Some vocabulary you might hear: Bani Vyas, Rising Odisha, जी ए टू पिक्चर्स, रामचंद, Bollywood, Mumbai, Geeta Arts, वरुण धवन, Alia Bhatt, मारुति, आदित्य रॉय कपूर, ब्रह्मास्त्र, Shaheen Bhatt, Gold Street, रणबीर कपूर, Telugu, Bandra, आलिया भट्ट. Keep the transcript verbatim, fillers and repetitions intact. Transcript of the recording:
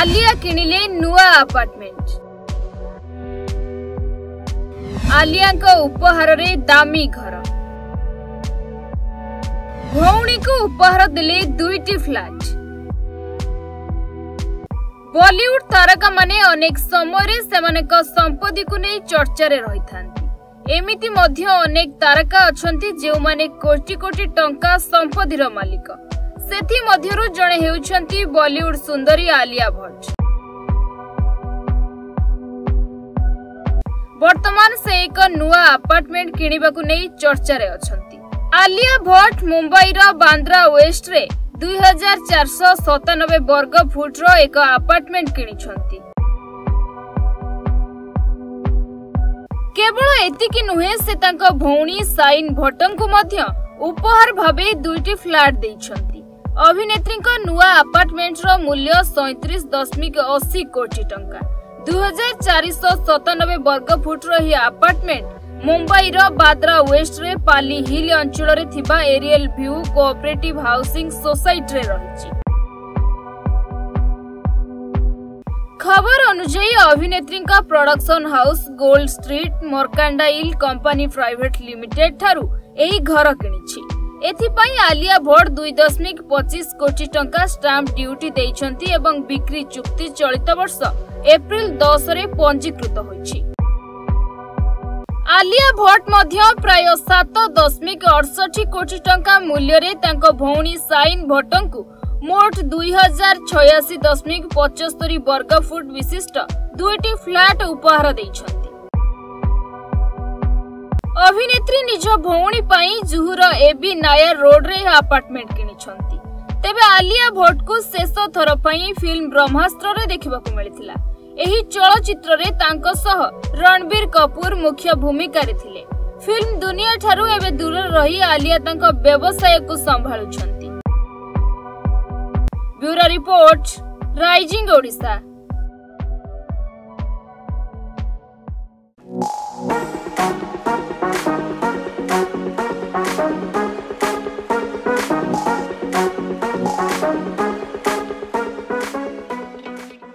आलिया किणिले नुआ अपार्टमेंट। आलिया को उपहार रे दामी घर। भौणी को उपहार दिले दुईटी फ्लैट। बॉलीवुड तारका माने अनेक समय सेमाने को संपत्ति को नहीं चर्चा रे रही थांती। एमिति मध्य अनेक तारका अछंती जो माने कोटी कोटी टंका संपत्तिर मालिक। सेथि मध्यरु जणे हेउछंती बॉलीवुड सुंदरी आलिया भट्ट। वर्तमान से एक नुआ अपार्टमेंट किणिबाकु नै चर्चा रे अछंती। आलिया भट्ट मुंबई रा बांद्रा वेस्ट रे दो हज़ार चार सौ सत्तानबे वर्ग फुट रो एक अपार्टमेंट किणिछंती। केवल एतिकी नुहे से तांका भौणी साइन भट्टंकु मध्य उपहार भाबे दुईटी फ्लैट दैछंती। अभिनेत्री को नुआ अपार्टमेंट रो मूल्य सैंतीस दशमिक अस्सी कोटी टंका। दो हज़ार चार सौ सत्तानबे वर्ग फुट रो ही अपार्टमेंट मुंबई रो बांद्रा वेस्ट रे पाली हिल अंचल रे थिबा aerial view cooperative housing society रे रहिछि। खबर अनुसार अभिनेत्री का production house gold street mercantile company private limited थारु एही घर किनिछि। एथिपाई आलिया भट्ट दुई दशमिक पच्चीस कोटी टंका स्टाम्प ड्यूटी देइछंती एवं बिक्री चुक्ति चलित वर्ष एप्रिल दस रे पंजीकृत होइछि। आलिया भट्ट मध्य प्राय सात दशमिक अड़सठी कोटी टंका मूल्य रे तांको भौणी साइन भट्टंकु मोट दुई हजार छयासी दशमिक पचहत्तर वर्ग फुट विशिष्ट दुईटी फ्लैट उपहार देइछंती। अभिनेत्री निज भौणी पाई जुहुर एबी नायर रोड रे अपार्टमेंट किनिछंती। तेबे आलिया भट्ट को शेष थर पाई फिल्म ब्रह्मास्त्र रे देखिबाकु मिलिथिला। एही चलचित्र रे तांको सह रणबीर कपूर मुख्य भूमिका रे थिले। फिल्म दुनिया ठारू एबे दूर रही आलिया तांको व्यवसाय को संभाळुछंती। Bureau report, rising Odisha.